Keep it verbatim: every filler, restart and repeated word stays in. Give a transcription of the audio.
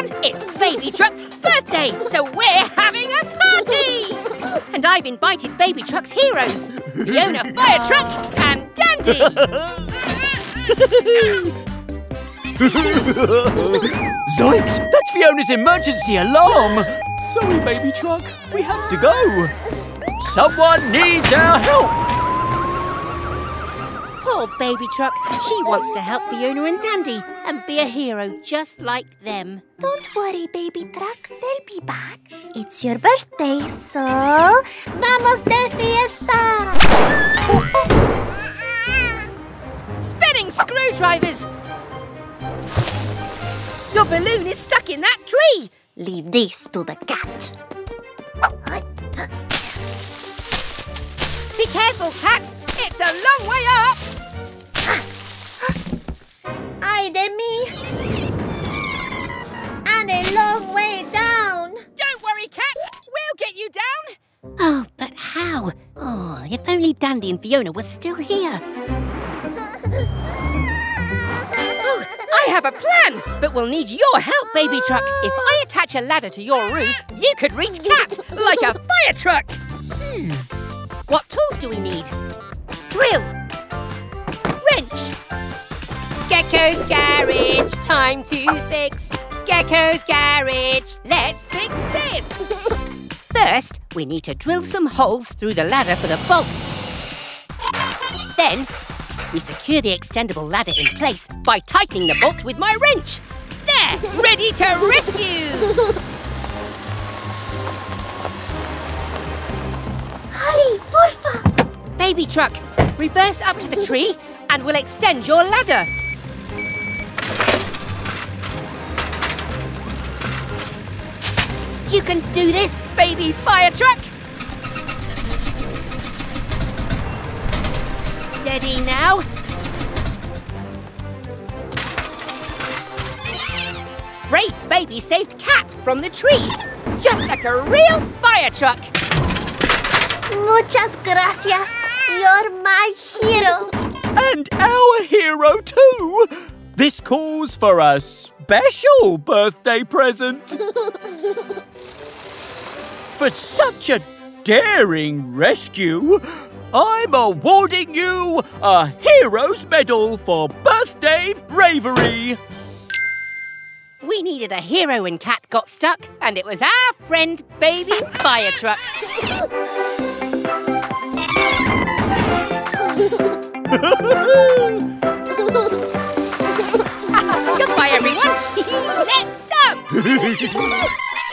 everyone! It's Baby Truck's birthday, so we're having a party! And I've invited Baby Truck's heroes, Fiona Fire Truck and Dandy! Zoinks! That's Fiona's emergency alarm! Sorry, Baby Truck, we have to go! Someone needs our help! Poor Baby Truck. She wants to help Fiona and Dandy and be a hero just like them. Don't worry, Baby Truck. They'll be back. It's your birthday, so... Vamos de fiesta! Spinning screwdrivers! Your balloon is stuck in that tree. Leave this to the cat. Be careful, cat. It's a long way up. Ay de mí. And a long way down. Don't worry, Cat. We'll get you down. Oh, but how? Oh, if only Dandy and Fiona were still here. Oh, I have a plan, but we'll need your help, Baby Truck. If I attach a ladder to your roof, you could reach Cat like a fire truck. Hmm. What tools do we need? Drill. Wrench. Gecko's Garage, time to fix. Gecko's Garage, let's fix this. First, we need to drill some holes through the ladder for the bolts. Then, we secure the extendable ladder in place by tightening the bolts with my wrench. There, ready to rescue. Hurry, porfa. Baby Truck, reverse up to the tree and we'll extend your ladder. You can do this, Baby Fire Truck! Steady now. Brave Baby saved Cat from the tree, just like a real fire truck. Muchas gracias. You're my hero. And our hero too. This calls for a special birthday present. For such a daring rescue, I'm awarding you a hero's medal for birthday bravery. We needed a hero when Cat got stuck, and it was our friend Baby Fire Truck. Goodbye, everyone. Let's dump.